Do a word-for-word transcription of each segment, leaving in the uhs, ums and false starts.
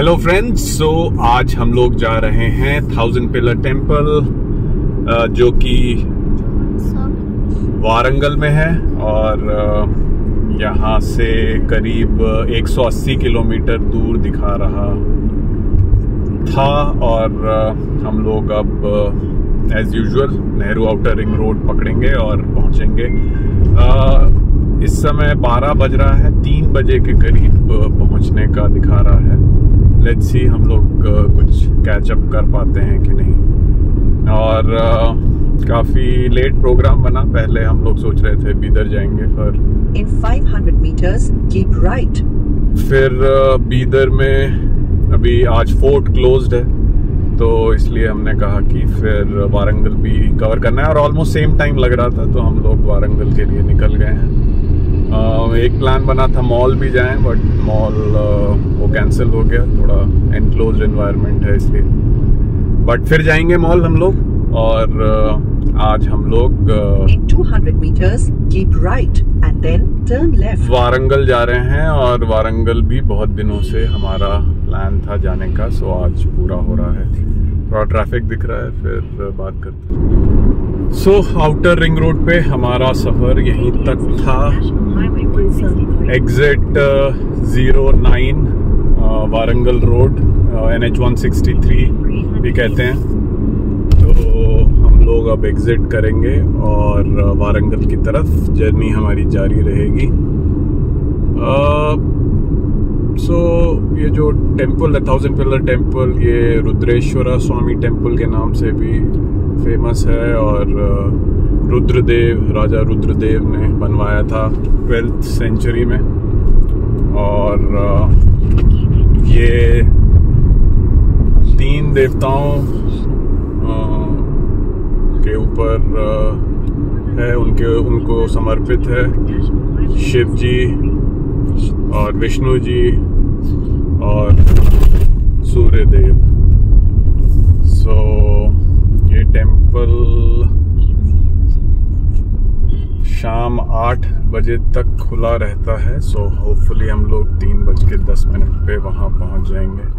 Hello friends, सो आज हम लोग जा रहे हैं थाउजेंड पिलर टेम्पल जो कि वारंगल में है और यहाँ से करीब एक सौ अस्सी किलोमीटर दूर दिखा रहा था। और हम लोग अब as usual Nehru outer ring road पकड़ेंगे और पहुँचेंगे। इस समय बारह बज रहा है, तीन बजे के करीब पहुँचने का दिखा रहा है। लेट्स सी हम लोग कुछ कैचअप कर पाते हैं कि नहीं। और काफ़ी लेट प्रोग्राम बना, पहले हम लोग सोच रहे थे बीदर जाएंगे पर इन पाँच सौ मीटर्स कीप राइट। फिर बीदर में अभी आज फोर्ट क्लोज्ड है तो इसलिए हमने कहा कि फिर वारंगल भी कवर करना है और ऑलमोस्ट सेम टाइम लग रहा था तो हम लोग वारंगल के लिए निकल गए हैं। Uh, एक प्लान बना था मॉल भी जाएं बट मॉल uh, वो कैंसिल हो गया, थोड़ा एनक्लोज्ड एनवायरनमेंट है इसलिए, बट फिर जाएंगे मॉल हम लोग। और uh, आज हम लोग दो सौ meters keep right and then turn left Warangal जा रहे हैं। और वारंगल भी बहुत दिनों से हमारा प्लान था जाने का, सो आज पूरा हो रहा है। थोड़ा ट्रैफिक दिख रहा है, फिर बात करते हैं। सो आउटर रिंग रोड पे हमारा सफ़र यहीं तक था। Exit zero nine Warangal road N H one sixty three भी कहते हैं। तो हम लोग अब एग्ज़िट करेंगे और वारंगल की तरफ जर्नी हमारी जारी रहेगी। सो uh, so, ये जो टेंपल है थाउजेंड पिलर टेंपल, ये रुद्रेश्वरा स्वामी टेंपल के नाम से भी फेमस है और रुद्रदेव, राजा रुद्रदेव ने बनवाया था ट्वेल्थ सेंचुरी में। और ये तीन देवताओं के ऊपर है, उनके उनको समर्पित है, शिव जी और विष्णु जी और सूर्य देव। सो so, ये टेंपल शाम आठ बजे तक खुला रहता है। सो होपफुली हम लोग तीन बज के दस मिनट पे वहाँ पहुँच जाएंगे।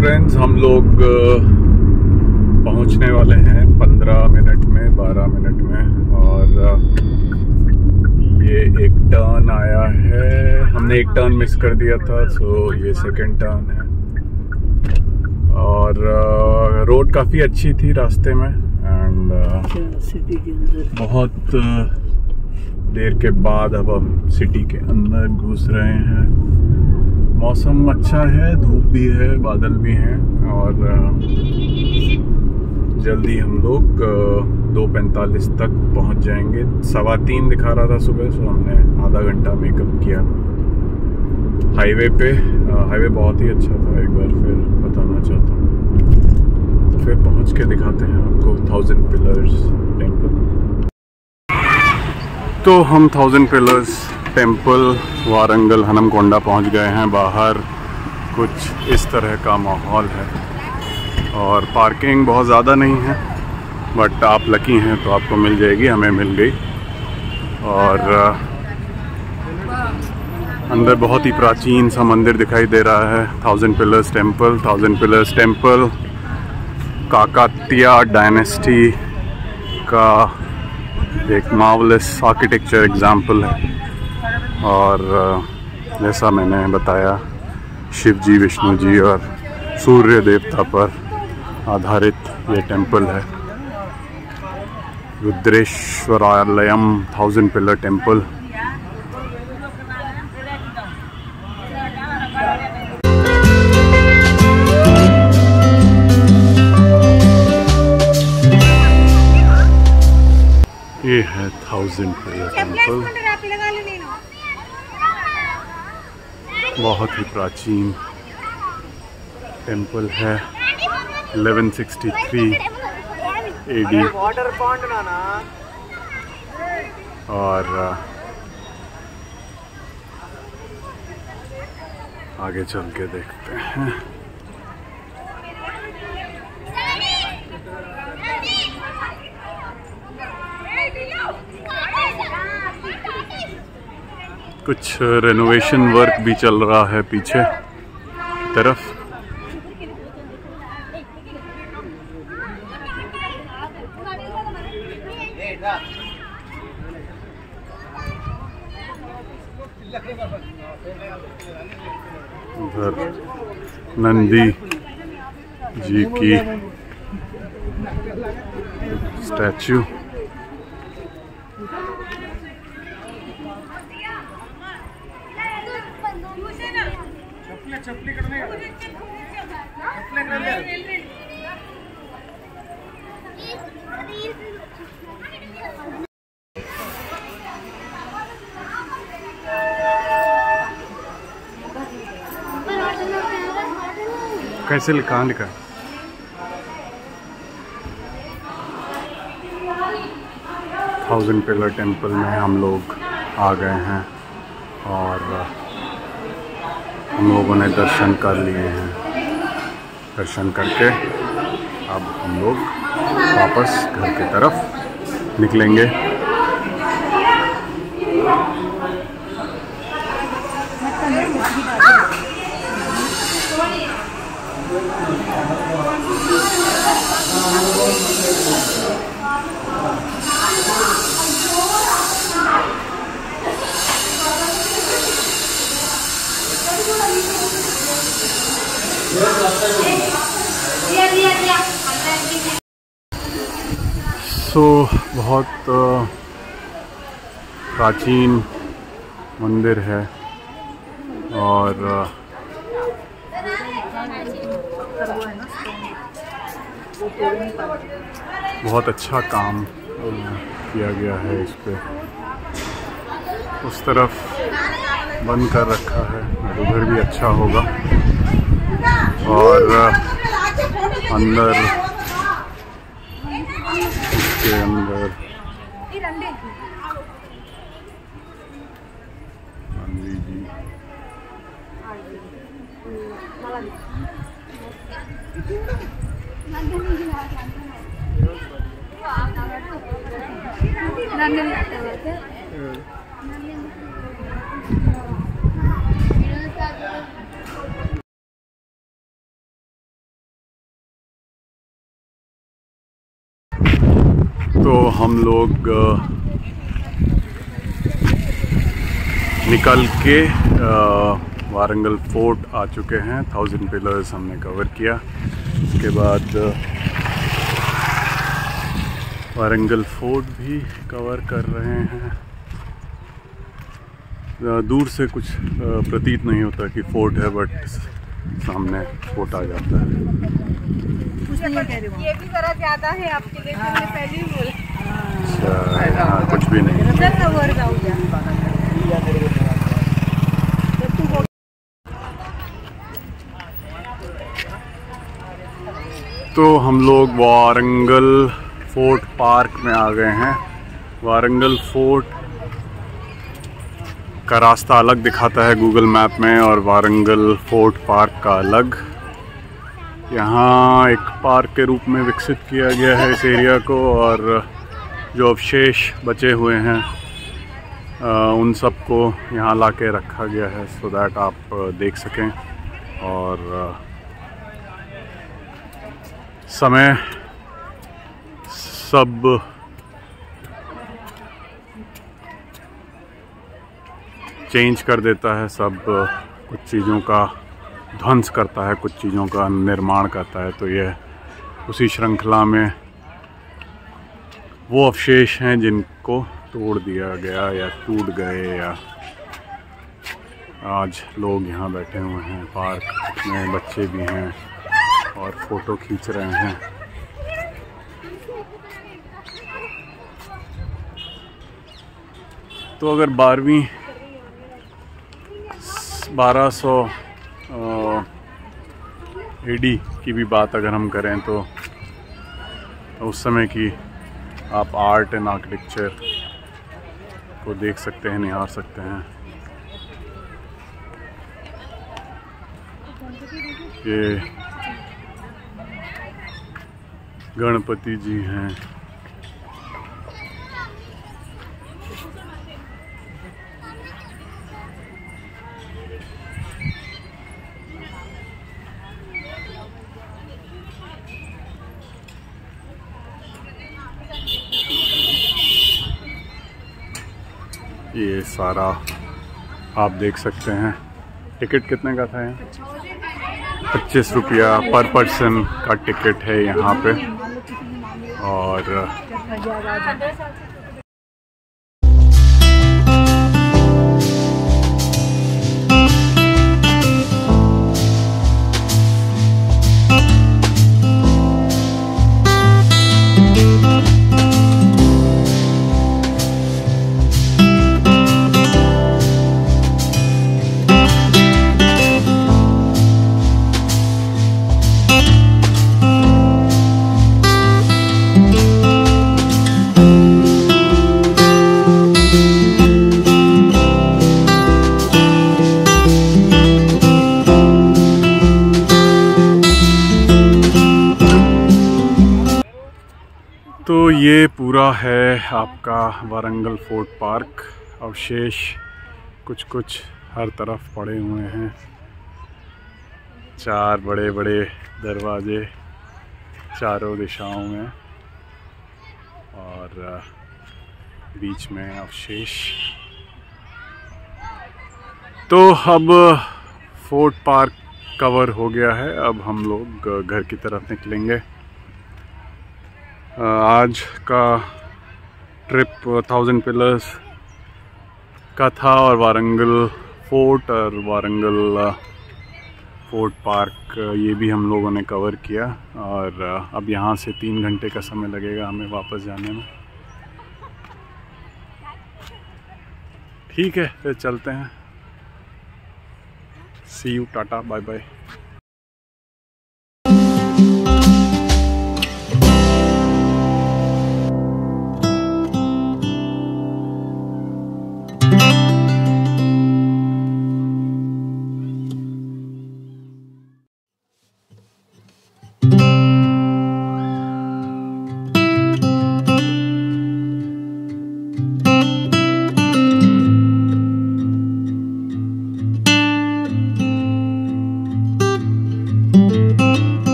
फ्रेंड्स, हम लोग पहुंचने वाले हैं पंद्रह मिनट में, बारह मिनट में। और ये एक टर्न आया है, हमने एक टर्न मिस कर दिया था, सो ये सेकंड टर्न है। और रोड काफ़ी अच्छी थी रास्ते में एंड बहुत देर के बाद अब हम सिटी के अंदर घुस रहे हैं। मौसम अच्छा है, धूप भी है, बादल भी हैं और जल्दी हम लोग दो पैंतालीस तक पहुंच जाएंगे। सवा तीन दिखा रहा था सुबह, सो हमने आधा घंटा मेकअप किया हाईवे पे। हाईवे बहुत ही अच्छा था, एक बार फिर बताना चाहता हूँ। फिर पहुंच के दिखाते हैं आपको थाउजेंड पिलर्स टेम्पल। तो हम thousand pillars temple Warangal Hanamkonda पहुंच गए हैं। बाहर कुछ इस तरह का माहौल है और पार्किंग बहुत ज़्यादा नहीं है, बट आप लकी हैं तो आपको मिल जाएगी, हमें मिल गई। और अंदर बहुत ही प्राचीन सा मंदिर दिखाई दे रहा है, thousand pillars temple. Thousand pillars temple Kakatiya dynasty का एक मार्वलस आर्किटेक्चर एग्जाम्पल है। और जैसा मैंने बताया, शिव जी, विष्णु जी और सूर्य देवता पर आधारित ये टेंपल है। Rudreshwaralayam thousand pillar temple. ये है थाउजेंड पिलर टेंपल, बहुत ही प्राचीन टेंपल है। ग्यारह सौ तिरसठ ए डी और आगे चल के देखते हैं। कुछ रेनोवेशन वर्क भी चल रहा है पीछे की तरफ। उधर नंदी जी की स्टैचू। कैसे लिखा लिखा थाउजेंड पिलर टेम्पल में हम लोग आ गए हैं और हम लोगों ने दर्शन कर लिए हैं। दर्शन करके अब हम लोग वापस घर की तरफ निकलेंगे। सो so, बहुत प्राचीन मंदिर है और बहुत अच्छा काम किया गया है इस पर। उस तरफ बंद कर रखा है, उधर भी अच्छा होगा। और अंदर इसके अंदर गांधी जी तो हम लोग निकल के वारंगल फोर्ट आ चुके हैं। थाउजेंड पिलर्स हमने कवर किया, उसके बाद वारंगल फोर्ट भी कवर कर रहे हैं। दूर से कुछ प्रतीत नहीं होता कि फोर्ट है, बट सामने फोर्ट आ जाता है। कुछ नहीं कह रहे हो, ये भी जरा ज्यादा है आपके लिए, मैंने पहले ही बोला। हाँ, कुछ भी नहीं। तो हम लोग वारंगल फोर्ट पार्क में आ गए हैं। वारंगल फोर्ट का रास्ता अलग दिखाता है गूगल मैप में और वारंगल फोर्ट पार्क का अलग। यहाँ एक पार्क के रूप में विकसित किया गया है इस एरिया को, और जो अवशेष बचे हुए हैं आ, उन सबको यहाँ ला के रखा गया है सो दैट आप देख सकें। और समय सब चेंज कर देता है, सब कुछ चीज़ों का ध्वंस करता है, कुछ चीज़ों का निर्माण करता है। तो यह उसी श्रृंखला में वो अवशेष हैं जिनको तोड़ दिया गया या टूट गए, या आज लोग यहाँ बैठे हुए हैं पार्क में, बच्चे भी हैं और फ़ोटो खींच रहे हैं। तो अगर बारहवीं बारह सौ एडी की भी बात अगर हम करें तो उस समय की आप आर्ट एंड आर्किटेक्चर को देख सकते हैं, निहार सकते हैं। ये गणपति जी हैं, ये सारा आप देख सकते हैं। टिकट कितने का था यहाँ? पच्चीस रुपया पर पर्सन का टिकट है यहाँ पे। और तो ये पूरा है आपका वारंगल फोर्ट पार्क। अवशेष कुछ कुछ हर तरफ पड़े हुए हैं। चार बड़े बड़े दरवाजे चारों दिशाओं में, और बीच में अवशेष। तो अब फोर्ट पार्क कवर हो गया है, अब हम लोग घर की तरफ निकलेंगे। आज का ट्रिप थाउजेंड पिलर्स का था, और वारंगल फोर्ट और वारंगल फोर्ट पार्क ये भी हम लोगों ने कवर किया। और अब यहाँ से तीन घंटे का समय लगेगा हमें वापस जाने में। ठीक है, फिर चलते हैं। See you, Tata, bye bye.